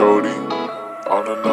Chkody on the night.